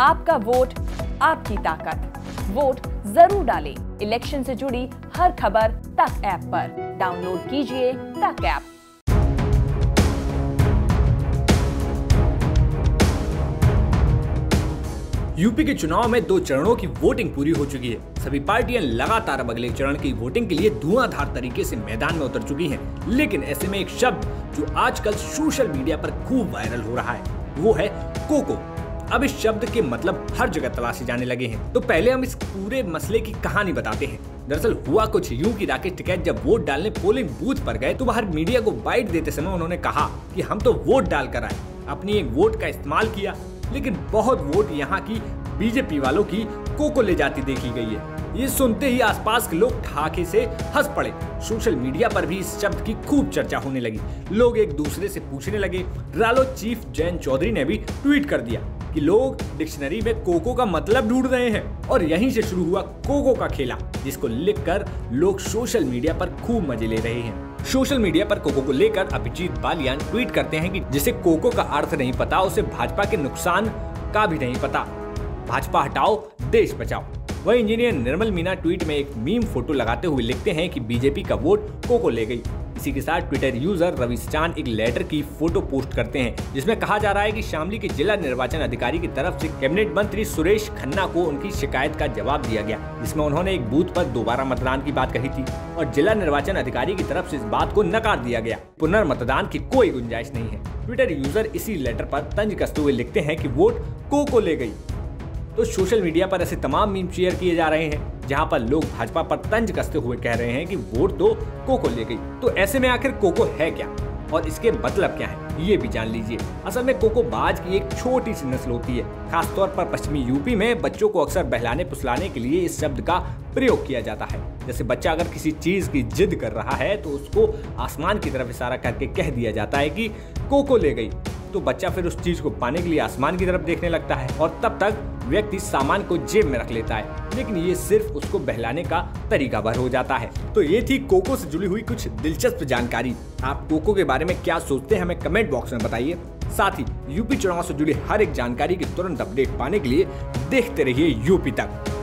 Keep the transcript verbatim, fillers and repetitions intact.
आपका वोट आपकी ताकत। वोट जरूर डालें। इलेक्शन से जुड़ी हर खबर तक ऐप पर डाउनलोड कीजिए तक ऐप। यूपी के चुनाव में दो चरणों की वोटिंग पूरी हो चुकी है। सभी पार्टियां लगातार अब अगले चरण की वोटिंग के लिए धुआंधार तरीके से मैदान में उतर चुकी हैं। लेकिन ऐसे में एक शब्द जो आजकल सोशल मीडिया पर खूब वायरल हो रहा है वो है कोको। अब इस शब्द के मतलब हर जगह तलाशे जाने लगे हैं। तो पहले हम इस पूरे मसले की कहानी बताते हैं। दरअसल हुआ कुछ यूं कि राकेश टिकैत जब वोट डालने पोलिंग बूथ पर गए तो बाहर मीडिया को बाइट देते समय उन्होंने कहा कि हम तो वोट डालकर आए, अपनी एक वोट का इस्तेमाल किया, लेकिन बहुत वोट यहाँ की बीजेपी वालों की कोको ले जाती देखी गई है। ये सुनते ही आसपास के लोग ठाके से हंस पड़े। सोशल मीडिया पर भी इस शब्द की खूब चर्चा होने लगी। लोग एक दूसरे से पूछने लगे। रालो चीफ जैन चौधरी ने भी ट्वीट कर दिया कि लोग डिक्शनरी में कोको का मतलब ढूंढ रहे हैं और यहीं से शुरू हुआ कोको का खेला, जिसको लिखकर लोग सोशल मीडिया पर खूब मजे ले रहे हैं। सोशल मीडिया पर कोको को लेकर अभिजीत बालियान ट्वीट करते हैं कि जिसे कोको का अर्थ नहीं पता उसे भाजपा के नुकसान का भी नहीं पता। भाजपा हटाओ देश बचाओ। वहीं इंजीनियर निर्मल मीना ट्वीट में एक मीम फोटो लगाते हुए लिखते हैं कि बीजेपी का वोट कोको ले गई। इसी के साथ ट्विटर यूजर रवि चांद एक लेटर की फोटो पोस्ट करते हैं जिसमें कहा जा रहा है कि शामली के जिला निर्वाचन अधिकारी की तरफ से कैबिनेट मंत्री सुरेश खन्ना को उनकी शिकायत का जवाब दिया गया, जिसमें उन्होंने एक बूथ पर दोबारा मतदान की बात कही थी और जिला निर्वाचन अधिकारी की तरफ से इस बात को नकार दिया गया। पुनर्मतदान की कोई गुंजाइश नहीं है। ट्विटर यूजर इसी लेटर पर तंज कसते हुए लिखते हैं कि वोट कोको ले गई। तो सोशल मीडिया पर ऐसे तमाम मीम शेयर किए जा रहे हैं जहां पर लोग भाजपा पर तंज कसते हुए कह रहे हैं कि वोट तो कोको ले गई। तो ऐसे में आखिर कोको है क्या और इसके मतलब क्या है, ये भी जान लीजिए। असल में कोको बाज की एक छोटी सी नस्ल होती है। खासतौर पर पश्चिमी यूपी में बच्चों को अक्सर बहलाने फुसलाने के लिए इस शब्द का प्रयोग किया जाता है। जैसे बच्चा अगर किसी चीज की जिद कर रहा है तो उसको आसमान की तरफ इशारा करके कह दिया जाता है कि कोको ले गई, तो बच्चा फिर उस चीज को पाने के लिए आसमान की तरफ देखने लगता है और तब तक व्यक्ति सामान को जेब में रख लेता है, लेकिन ये सिर्फ उसको बहलाने का तरीका भर हो जाता है। तो ये थी कोको से जुड़ी हुई कुछ दिलचस्प जानकारी। आप कोको के बारे में क्या सोचते हैं हमें कमेंट बॉक्स में बताइए। साथ ही यूपी चुनाव से जुड़ी हर एक जानकारी की तुरंत अपडेट पाने के लिए देखते रहिए यूपी तक।